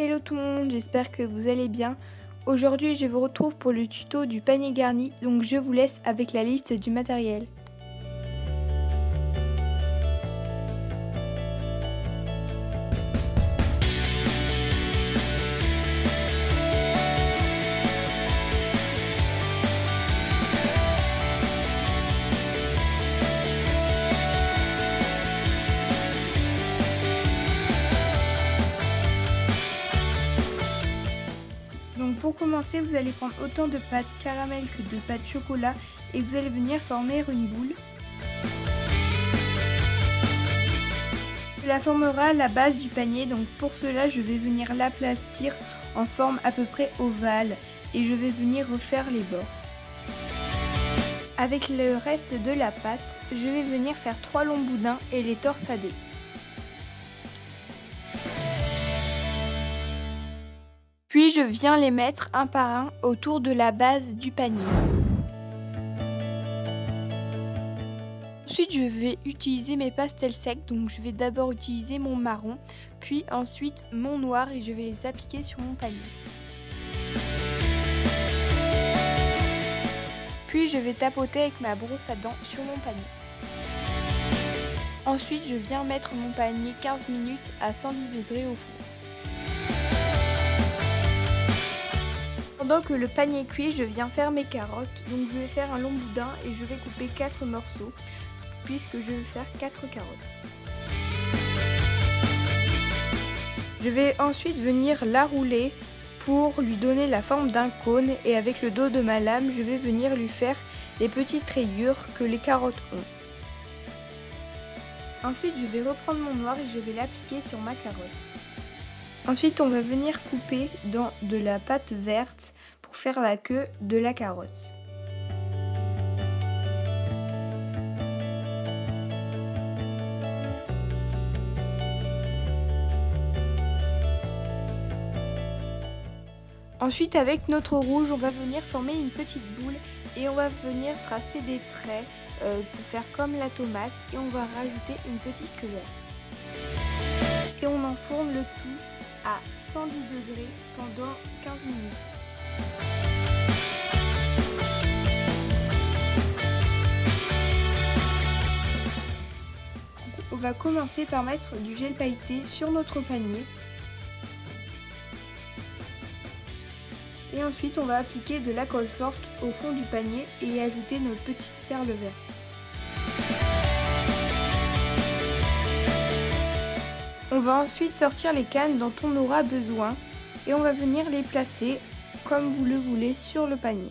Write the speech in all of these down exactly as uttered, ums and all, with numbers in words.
Hello tout le monde, j'espère que vous allez bien. Aujourd'hui je vous retrouve pour le tuto du panier garni, donc je vous laisse avec la liste du matériel. Pour commencer, vous allez prendre autant de pâte caramel que de pâte chocolat et vous allez venir former une boule. Cela formera la base du panier, donc pour cela je vais venir l'aplatir en forme à peu près ovale et je vais venir refaire les bords. Avec le reste de la pâte, je vais venir faire trois longs boudins et les torsader. Puis je viens les mettre un par un autour de la base du panier. Ensuite je vais utiliser mes pastels secs, donc je vais d'abord utiliser mon marron, puis ensuite mon noir et je vais les appliquer sur mon panier. Puis je vais tapoter avec ma brosse à dents sur mon panier. Ensuite je viens mettre mon panier quinze minutes à cent dix degrés au four. Pendant que le panier cuit, je viens faire mes carottes, donc je vais faire un long boudin et je vais couper quatre morceaux, puisque je vais faire quatre carottes. Je vais ensuite venir la rouler pour lui donner la forme d'un cône et avec le dos de ma lame, je vais venir lui faire les petites rayures que les carottes ont. Ensuite, je vais reprendre mon noir et je vais l'appliquer sur ma carotte. Ensuite, on va venir couper dans de la pâte verte pour faire la queue de la carotte. Ensuite, avec notre rouge, on va venir former une petite boule et on va venir tracer des traits pour faire comme la tomate et on va rajouter une petite queue verte. Et on enfourne le tout à cent dix degrés pendant quinze minutes. On va commencer par mettre du gel pailleté sur notre panier. Et ensuite, on va appliquer de la colle forte au fond du panier et ajouter nos petites perles vertes. On va ensuite sortir les cannes dont on aura besoin et on va venir les placer comme vous le voulez sur le panier.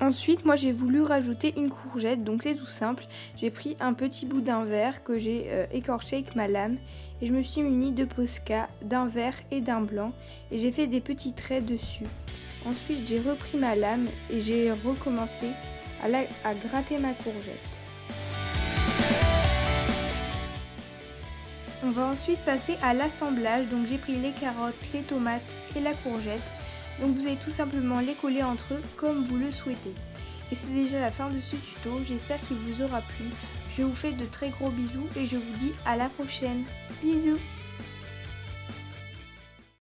Ensuite, moi j'ai voulu rajouter une courgette, donc c'est tout simple. J'ai pris un petit bout d'un verre que j'ai euh, écorché avec ma lame et je me suis munie de Posca, d'un vert et d'un blanc et j'ai fait des petits traits dessus. Ensuite, j'ai repris ma lame et j'ai recommencé à, la, à gratter ma courgette. On va ensuite passer à l'assemblage, donc j'ai pris les carottes, les tomates et la courgette. Donc vous allez tout simplement les coller entre eux comme vous le souhaitez. Et c'est déjà la fin de ce tuto, j'espère qu'il vous aura plu. Je vous fais de très gros bisous et je vous dis à la prochaine. Bisous!